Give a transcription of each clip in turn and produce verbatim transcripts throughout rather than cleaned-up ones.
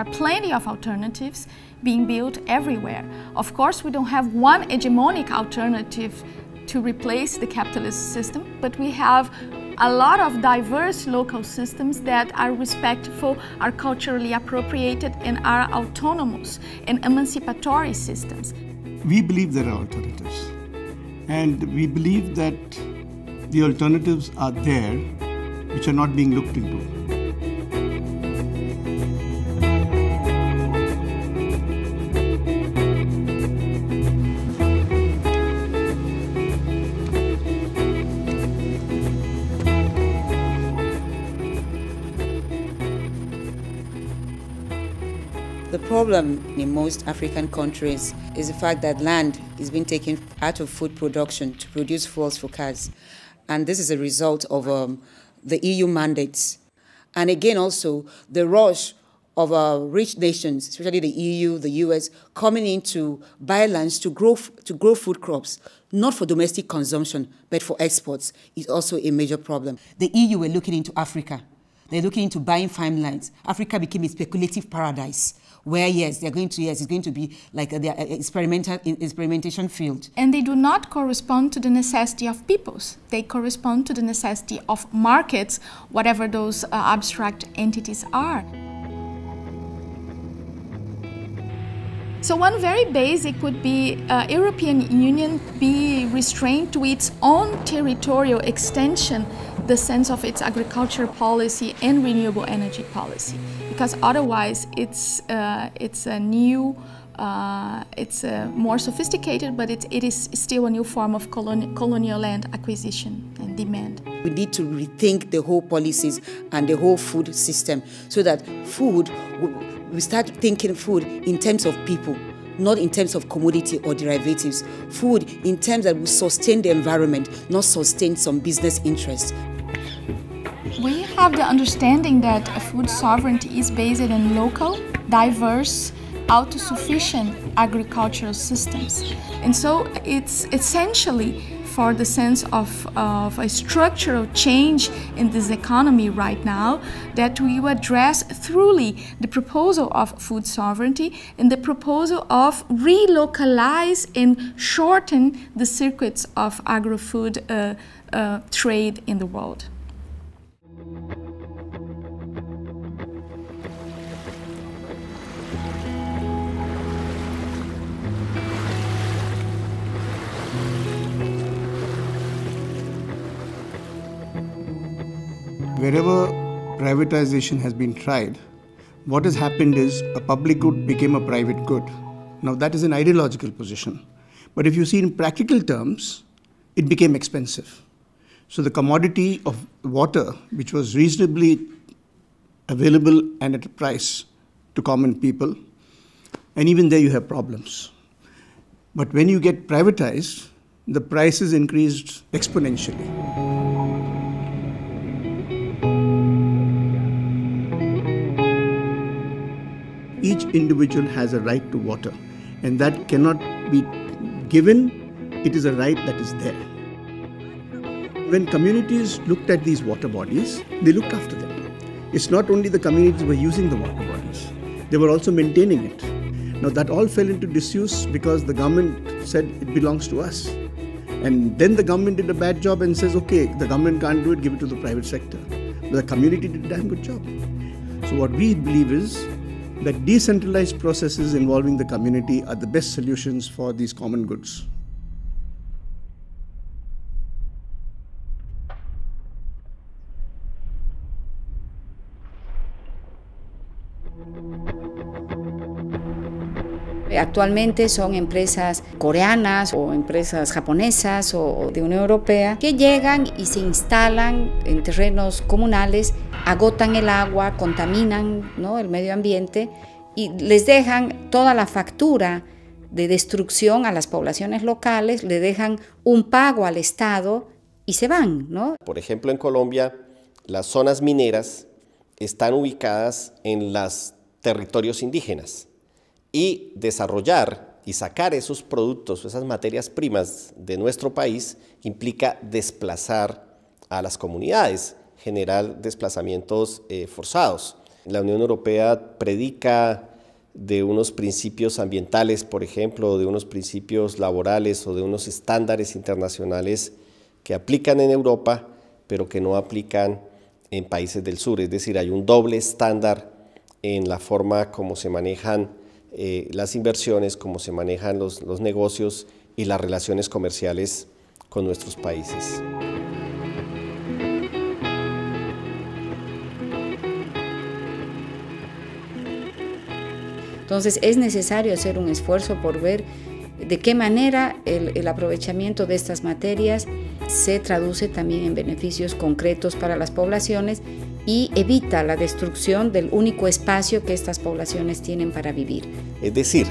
are plenty of alternatives being built everywhere. Of course, we don't have one hegemonic alternative to replace the capitalist system, but we have a lot of diverse local systems that are respectful, are culturally appropriated, and are autonomous and emancipatory systems. We believe there are alternatives, and we believe that the alternatives are there, which are not being looked into. The problem in most African countries is the fact that land is being taken out of food production to produce fuels for cars. And this is a result of um, the E U mandates. And again, also, the rush of uh, rich nations, especially the E U, the U S, coming in to buy lands to grow, to grow food crops, not for domestic consumption, but for exports, is also a major problem. The E U were looking into Africa. They're looking into buying farmlands. Africa became a speculative paradise, where yes, they're going to, yes, it's going to be like their experimental experimentation field. And they do not correspond to the necessity of peoples. They correspond to the necessity of markets, whatever those uh, abstract entities are. So one very basic would be uh, European Union be restrained to its own territorial extension, the sense of its agriculture policy and renewable energy policy, because otherwise it's uh, it's a new, uh, it's a more sophisticated, but it, it is still a new form of colonial colonial land acquisition and demand. We need to rethink the whole policies and the whole food system so that food. We start thinking food in terms of people, not in terms of commodity or derivatives. Food in terms that will sustain the environment, not sustain some business interests. We have the understanding that food sovereignty is based on local, diverse, autosufficient agricultural systems. And so it's essentially for the sense of, of a structural change in this economy right now that we address thoroughly the proposal of food sovereignty and the proposal of relocalize and shorten the circuits of agri-food uh, uh, trade in the world. Wherever privatization has been tried, what has happened is a public good became a private good. Now that is an ideological position. But if you see in practical terms, it became expensive. So the commodity of water, which was reasonably available and at a price to common people, and even there you have problems. But when you get privatized, the prices increased exponentially. Each individual has a right to water, and that cannot be given. It is a right that is there. When communities looked at these water bodies, they looked after them. It's not only the communities were using the water bodies, they were also maintaining it. Now that all fell into disuse because the government said it belongs to us. And then the government did a bad job and says, okay, the government can't do it, give it to the private sector. But the community did a damn good job. So what we believe is that decentralized processes involving the community are the best solutions for these common goods. Actualmente son empresas coreanas o empresas japonesas o de Unión Europea que llegan y se instalan en terrenos comunales, agotan el agua, contaminan, ¿no?, el medio ambiente y les dejan toda la factura de destrucción a las poblaciones locales, le dejan un pago al Estado y se van, ¿no? Por ejemplo, en Colombia, las zonas mineras están ubicadas en los territorios indígenas. Y desarrollar y sacar esos productos, esas materias primas de nuestro país, implica desplazar a las comunidades, generar desplazamientos eh, forzados. La Unión Europea predica de unos principios ambientales, por ejemplo, de unos principios laborales o de unos estándares internacionales que aplican en Europa, pero que no aplican en países del sur. Es decir, hay un doble estándar en la forma como se manejan eh, las inversiones, como se manejan los, los negocios y las relaciones comerciales con nuestros países. Entonces es necesario hacer un esfuerzo por ver de qué manera el, el aprovechamiento de estas materias se traduce también en beneficios concretos para las poblaciones y evita la destrucción del único espacio que estas poblaciones tienen para vivir. Es decir,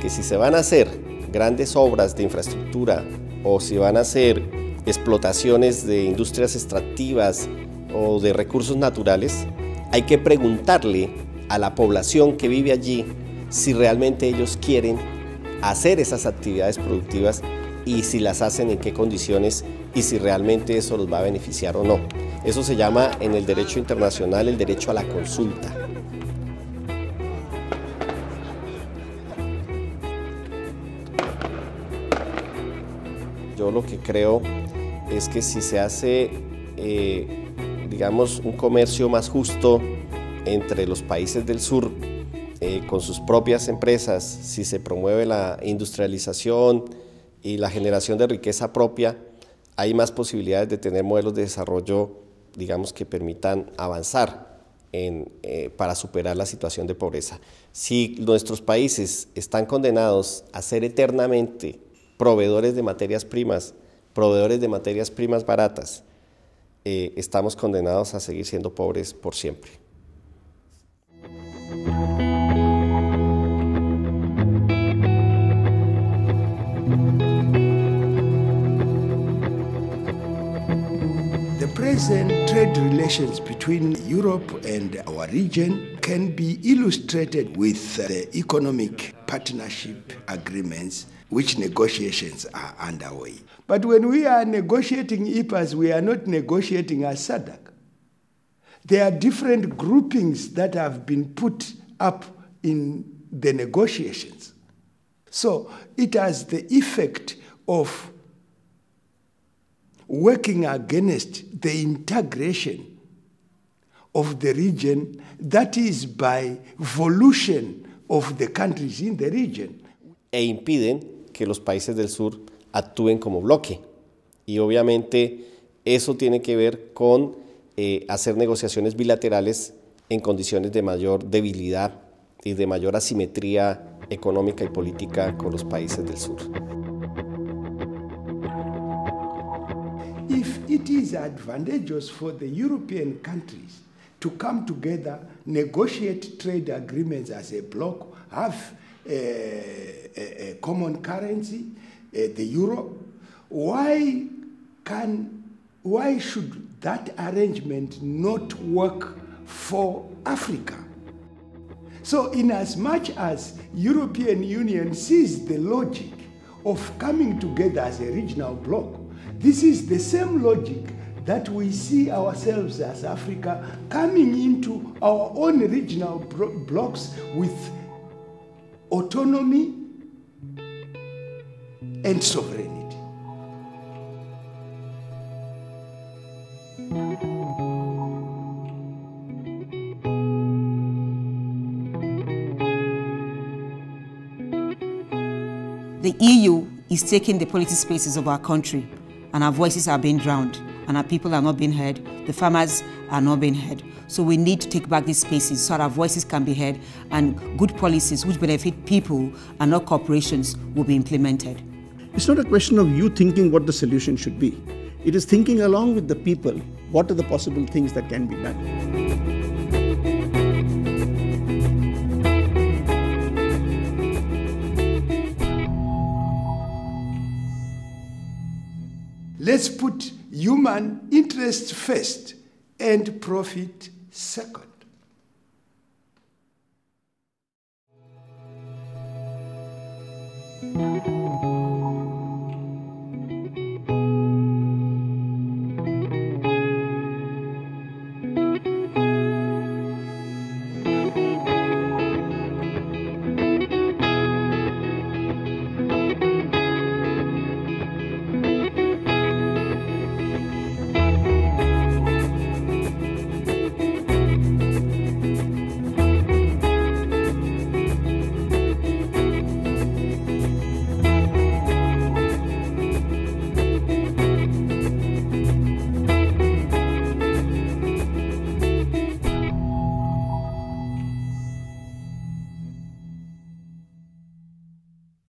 que si se van a hacer grandes obras de infraestructura o si van a hacer explotaciones de industrias extractivas o de recursos naturales, hay que preguntarle a la población que vive allí si realmente ellos quieren hacer esas actividades productivas y si las hacen en qué condiciones y si realmente eso los va a beneficiar o no. Eso se llama en el derecho internacional el derecho a la consulta. Yo lo que creo es que si se hace, eh, digamos, un comercio más justo entre los países del sur, eh, con sus propias empresas, si se promueve la industrialización y la generación de riqueza propia, hay más posibilidades de tener modelos de desarrollo, digamos, que permitan avanzar en, eh, para superar la situación de pobreza. Si nuestros países están condenados a ser eternamente proveedores de materias primas, proveedores de materias primas baratas, eh, estamos condenados a seguir siendo pobres por siempre. The present trade relations between Europe and our region can be illustrated with the economic partnership agreements which negotiations are underway. But when we are negotiating E P As, we are not negotiating as S A D C. There are different groupings that have been put up in the negotiations. So it has the effect of working against the integration of the region, that is by evolution of the countries in the region. E impiden que los países del sur actúen como bloque. Y obviamente eso tiene que ver con Eh, hacer negociaciones bilaterales en condiciones de mayor debilidad y de mayor asimetría económica y política con los países del sur. If it is advantageous for the European countries to come together, negotiate trade agreements as a bloc, have a, a, a common currency, a, the euro, why can why should that arrangement not work for Africa? So in as much as European Union sees the logic of coming together as a regional bloc, this is the same logic that we see ourselves as Africa coming into our own regional blocs with autonomy and sovereignty. The E U is taking the political spaces of our country, and our voices are being drowned, and our people are not being heard, the farmers are not being heard. So we need to take back these spaces so that our voices can be heard, and good policies which benefit people and not corporations will be implemented. It's not a question of you thinking what the solution should be. It is thinking along with the people, what are the possible things that can be done. Let's put human interests first and profit second.